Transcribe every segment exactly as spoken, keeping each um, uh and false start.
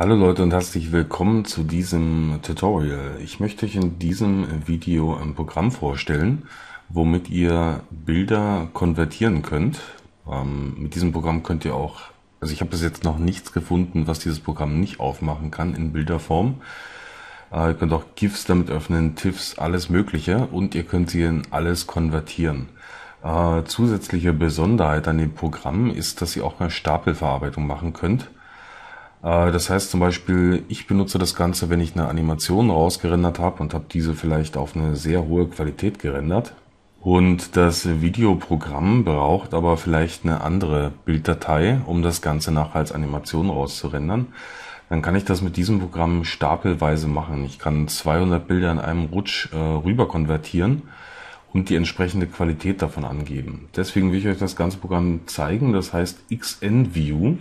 Hallo Leute und herzlich willkommen zu diesem Tutorial. Ich möchte euch in diesem Video ein Programm vorstellen, womit ihr Bilder konvertieren könnt. Ähm, mit diesem Programm könnt ihr auch, also ich habe bis jetzt noch nichts gefunden, was dieses Programm nicht aufmachen kann in Bilderform. Äh, ihr könnt auch GIFs damit öffnen, TIFFs, alles mögliche, und ihr könnt sie in alles konvertieren. Äh, zusätzliche Besonderheit an dem Programm ist, dass ihr auch eine Stapelverarbeitung machen könnt. Das heißt zum Beispiel, ich benutze das Ganze, wenn ich eine Animation rausgerendert habe und habe diese vielleicht auf eine sehr hohe Qualität gerendert. Und das Videoprogramm braucht aber vielleicht eine andere Bilddatei, um das Ganze nachher als Animation rauszurendern. Dann kann ich das mit diesem Programm stapelweise machen. Ich kann zweihundert Bilder in einem Rutsch äh, rüber konvertieren und die entsprechende Qualität davon angeben. Deswegen will ich euch das ganze Programm zeigen. Das heißt XnView.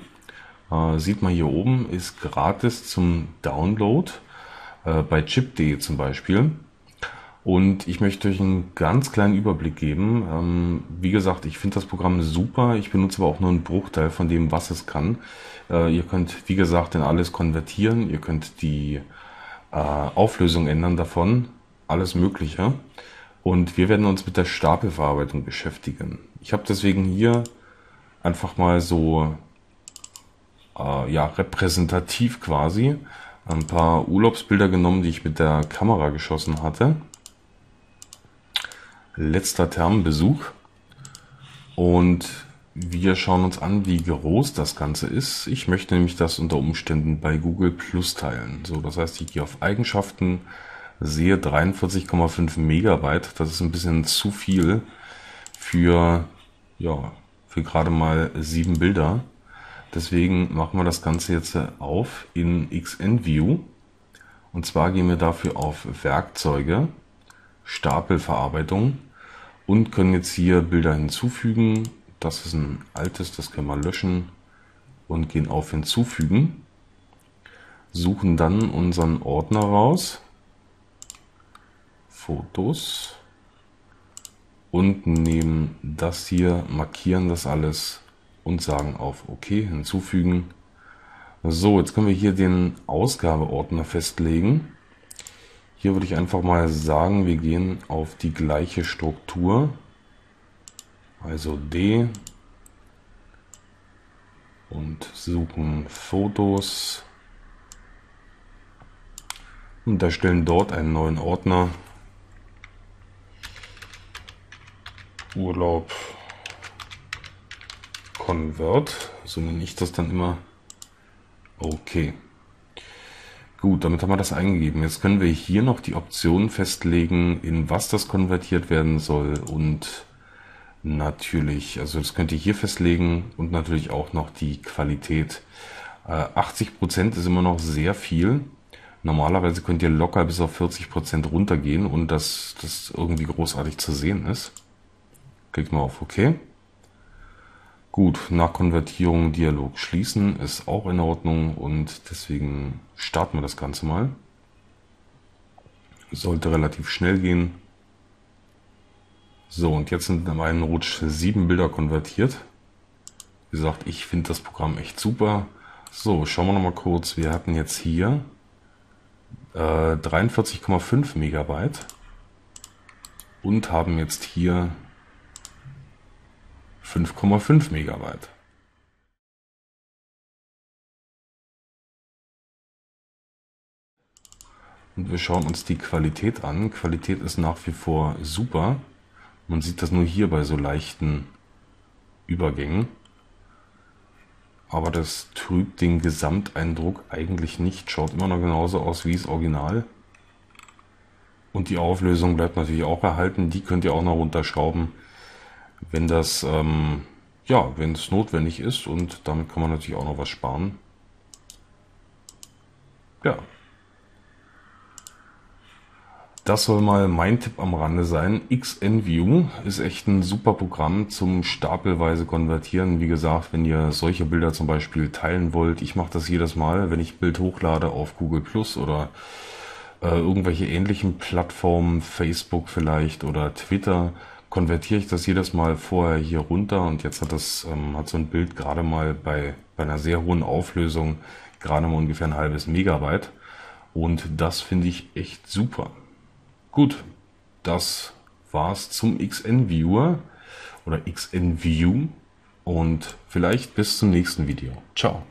Äh, sieht man hier oben, ist gratis zum Download äh, bei Chip punkt de zum Beispiel. Und ich möchte euch einen ganz kleinen Überblick geben. Ähm, wie gesagt, ich finde das Programm super. Ich benutze aber auch nur einen Bruchteil von dem, was es kann. Äh, ihr könnt, wie gesagt, in alles konvertieren. Ihr könnt die äh, Auflösung ändern davon. Alles Mögliche. Und wir werden uns mit der Stapelverarbeitung beschäftigen. Ich habe deswegen hier einfach mal so... ja, repräsentativ quasi ein paar Urlaubsbilder genommen, die ich mit der Kamera geschossen hatte. Letzter Thermenbesuch. Und wir schauen uns an, wie groß das Ganze ist. Ich möchte nämlich das unter Umständen bei Google Plus teilen. So, das heißt, ich gehe auf Eigenschaften, sehe dreiundvierzig Komma fünf Megabyte. Das ist ein bisschen zu viel für, ja, für gerade mal sieben Bilder. Deswegen machen wir das Ganze jetzt auf in XnView, und zwar gehen wir dafür auf Werkzeuge, Stapelverarbeitung und können jetzt hier Bilder hinzufügen. Das ist ein altes, das können wir löschen, und gehen auf Hinzufügen, suchen dann unseren Ordner raus, Fotos, und nehmen das hier, markieren das alles und sagen auf OK, hinzufügen. So, jetzt können wir hier den Ausgabeordner festlegen. Hier würde ich einfach mal sagen, wir gehen auf die gleiche Struktur. Also D. Und suchen Fotos. Und erstellen dort einen neuen Ordner. Urlaub. Convert, so nenne ich das dann immer. Okay. Gut, damit haben wir das eingegeben. Jetzt können wir hier noch die Option festlegen, in was das konvertiert werden soll, und natürlich, also das könnt ihr hier festlegen, und natürlich auch noch die Qualität. Äh, achtzig Prozent ist immer noch sehr viel. Normalerweise könnt ihr locker bis auf vierzig Prozent runtergehen, und dass das irgendwie großartig zu sehen ist. Klickt mal auf OK. Gut, nach Konvertierung Dialog schließen ist auch in Ordnung, und deswegen starten wir das Ganze mal. Sollte relativ schnell gehen. So, und jetzt sind in einem Rutsch sieben Bilder konvertiert. Wie gesagt, ich finde das Programm echt super. So, schauen wir nochmal kurz. Wir hatten jetzt hier äh, dreiundvierzig Komma fünf Megabyte und haben jetzt hier fünf Komma fünf Megabyte. Und wir schauen uns die Qualität an. Qualität ist nach wie vor super. Man sieht das nur hier bei so leichten Übergängen. Aber das trübt den Gesamteindruck eigentlich nicht. Schaut immer noch genauso aus wie das Original. Und die Auflösung bleibt natürlich auch erhalten. Die könnt ihr auch noch runterschrauben, wenn das ähm, ja, wenn es notwendig ist, und damit kann man natürlich auch noch was sparen. Ja, das soll mal mein Tipp am Rande sein. XnView ist echt ein super Programm zum stapelweise konvertieren. Wie gesagt, wenn ihr solche Bilder zum Beispiel teilen wollt, ich mache das jedes Mal, wenn ich ein Bild hochlade auf Google Plus oder äh, irgendwelche ähnlichen Plattformen, Facebook vielleicht oder Twitter, konvertiere ich das jedes Mal vorher hier runter, und jetzt hat das ähm, hat so ein Bild gerade mal bei bei einer sehr hohen Auflösung, gerade mal ungefähr ein halbes Megabyte. Und das finde ich echt super. Gut, das war's zum XnViewer oder XnView und vielleicht bis zum nächsten Video. Ciao.